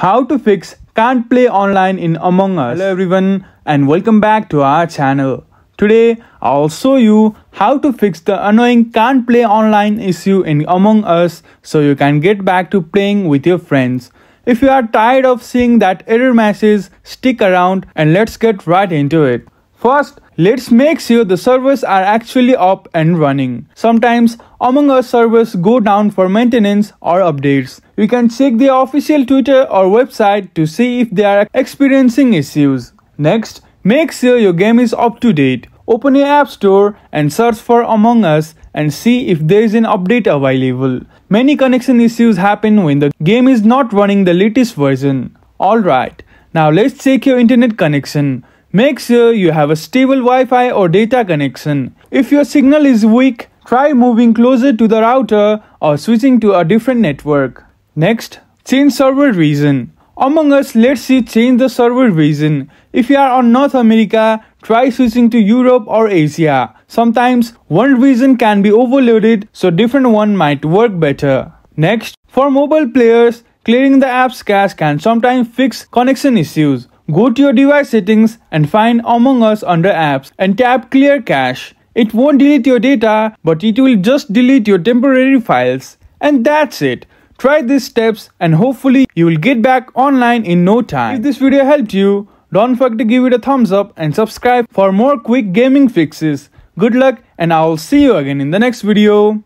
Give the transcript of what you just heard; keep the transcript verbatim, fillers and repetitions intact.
How to fix can't play online in Among Us. Hello everyone and welcome back to our channel. Today I'll show you how to fix the annoying can't play online issue in Among Us so you can get back to playing with your friends. If you are tired of seeing that error message, stick around and let's get right into it. First, let's make sure the servers are actually up and running. Sometimes Among Us servers go down for maintenance or updates. You can check the official Twitter or website to see if they are experiencing issues. Next, make sure your game is up to date. Open your app store and search for Among Us and see if there is an update available. Many connection issues happen when the game is not running the latest version. Alright, now let's check your internet connection. Make sure you have a stable Wi-Fi or data connection. If your signal is weak, try moving closer to the router or switching to a different network. Next, change server region. Among Us lets you change the server region. If you are on North America, try switching to Europe or Asia. Sometimes one region can be overloaded, so different one might work better. Next, for mobile players, clearing the app's cache can sometimes fix connection issues. Go to your device settings and find Among Us under apps and tap clear cache. It won't delete your data, but it will just delete your temporary files. And that's it. Try these steps and hopefully you will get back online in no time. If this video helped you, don't forget to give it a thumbs up and subscribe for more quick gaming fixes. Good luck and I will see you again in the next video.